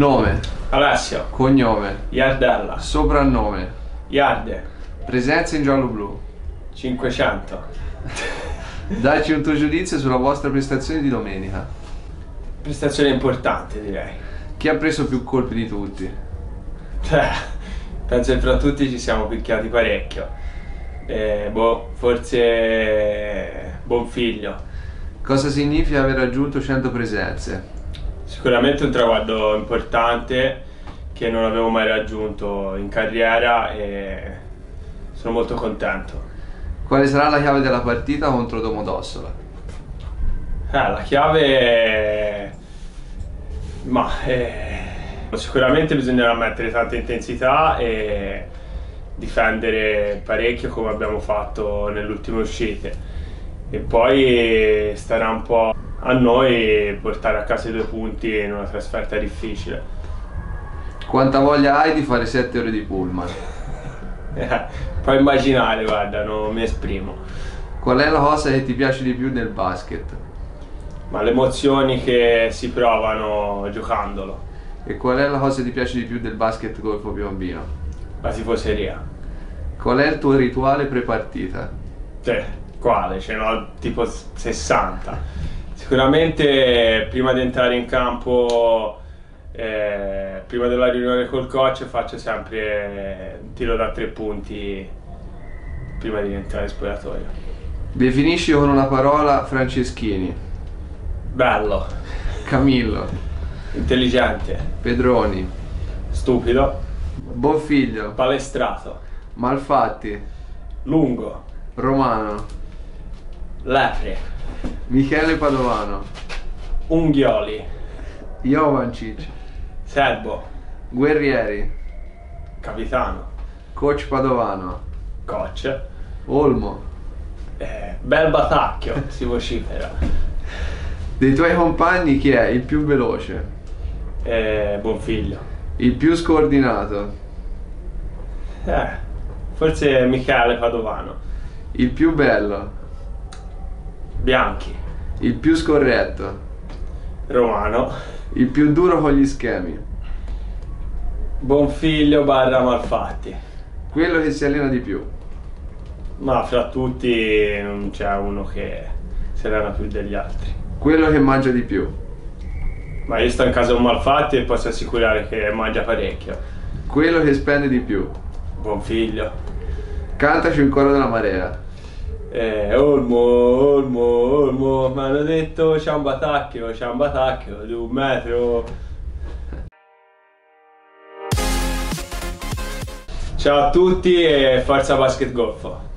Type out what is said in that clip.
Nome: Alessio. Cognome: Iardella. Soprannome: Iarde. Presenza in gialloblù: 500. Dacci un tuo giudizio sulla vostra prestazione di domenica. Prestazione importante, direi. Chi ha preso più colpi di tutti? Penso che fra tutti ci siamo picchiati parecchio. Forse Bonfiglio. Cosa significa aver raggiunto 100 presenze? Sicuramente un traguardo importante che non avevo mai raggiunto in carriera e sono molto contento. Quale sarà la chiave della partita contro Domodossola? La chiave... sicuramente bisognerà mettere tanta intensità e difendere parecchio come abbiamo fatto nell'ultima uscita, e poi starà un po' a noi portare a casa i 2 punti in una trasferta difficile. Quanta voglia hai di fare 7 ore di pullman? Puoi immaginare, guarda, non mi esprimo. Qual è la cosa che ti piace di più nel basket? Ma le emozioni che si provano giocandolo. E qual è la cosa che ti piace di più del Basket Golfo Piombino? La tifoseria. Qual è il tuo rituale prepartita? Quale? Ce n'ho tipo 60. Sicuramente prima di entrare in campo, prima della riunione col coach, faccio sempre un tiro da 3 punti prima di entrare in spogliatoio. Definisci con una parola Franceschini. Bello. Camillo. Intelligente. Pedroni. Stupido. Bonfiglio. Palestrato. Malfatti. Lungo. Romano. Lepre. Michele Padovano. Unghioli. Jovancic. Serbo. Guerrieri. Capitano. Coach Padovano. Coach. Olmo. Bel Batacchio. Si vocifera. Dei tuoi compagni chi è il più veloce? Bonfiglio. Il più scordinato? Forse Michele Padovano. Il più bello? Bianchi. Il più scorretto? Romano. Il più duro con gli schemi? Bonfiglio / Malfatti. Quello che si allena di più? Ma fra tutti non c'è uno che si allena più degli altri. Quello che mangia di più? Ma io sto in casa con Malfatti e posso assicurare che mangia parecchio. Quello che spende di più? Bonfiglio. Cantaci un coro della marea. Olmo, Olmo, Olmo, mi hanno detto c'è un batacchio di 1 metro. Ciao a tutti e forza Basket Golfo!